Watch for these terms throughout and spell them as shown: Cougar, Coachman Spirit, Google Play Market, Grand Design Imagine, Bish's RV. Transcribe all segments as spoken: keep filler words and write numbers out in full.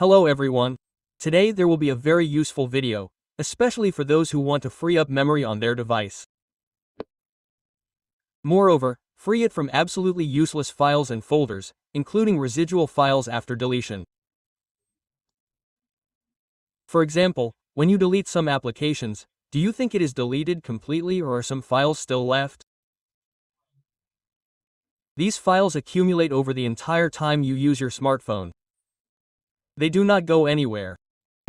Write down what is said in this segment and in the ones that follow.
Hello everyone. Today there will be a very useful video, especially for those who want to free up memory on their device. Moreover, free it from absolutely useless files and folders, including residual files after deletion. For example, when you delete some applications, do you think it is deleted completely or are some files still left? These files accumulate over the entire time you use your smartphone. They do not go anywhere.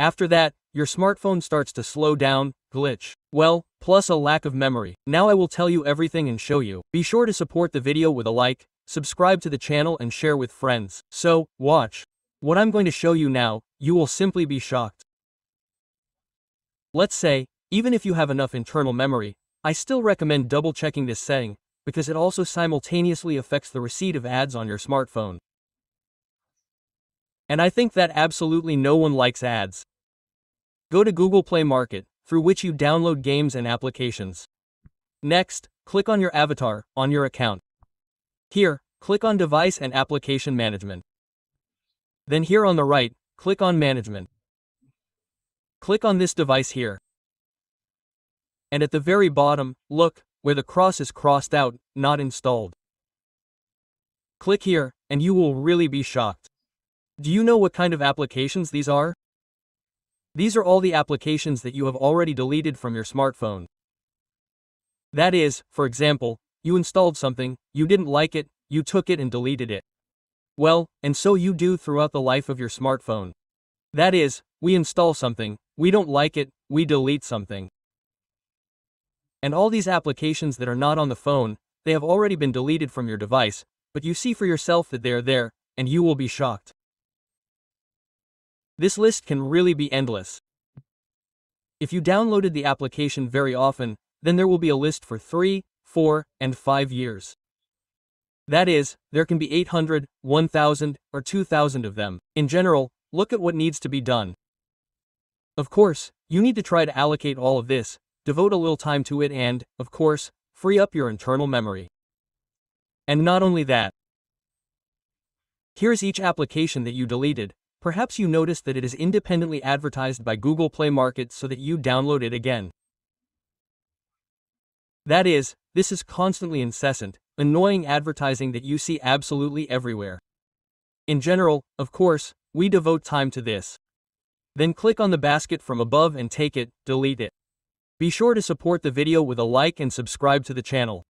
After that, your smartphone starts to slow down, glitch, well, plus a lack of memory. Now I will tell you everything and show you. Be sure to support the video with a like, subscribe to the channel and share with friends. So, watch. What I'm going to show you now, you will simply be shocked. Let's say, even if you have enough internal memory, I still recommend double checking this setting, because it also simultaneously affects the receipt of ads on your smartphone. And I think that absolutely no one likes ads. Go to Google Play Market, through which you download games and applications. Next, click on your avatar, on your account. Here, click on Device and Application Management. Then here on the right, click on Management. Click on this device here. And at the very bottom, look, where the cross is crossed out, not installed. Click here, and you will really be shocked. Do you know what kind of applications these are? These are all the applications that you have already deleted from your smartphone. That is, for example, you installed something, you didn't like it, you took it and deleted it. Well, and so you do throughout the life of your smartphone. That is, we install something, we don't like it, we delete something. And all these applications that are not on the phone, they have already been deleted from your device, but you see for yourself that they are there, and you will be shocked. This list can really be endless. If you downloaded the application very often, then there will be a list for three, four, and five years. That is, there can be eight hundred, one thousand, or two thousand of them. In general, look at what needs to be done. Of course, you need to try to allocate all of this, devote a little time to it and, of course, free up your internal memory. And not only that. Here's each application that you deleted. Perhaps you noticed that it is independently advertised by Google Play Market so that you download it again. That is, this is constantly incessant, annoying advertising that you see absolutely everywhere. In general, of course, we devote time to this. Then click on the basket from above and take it, delete it. Be sure to support the video with a like and subscribe to the channel.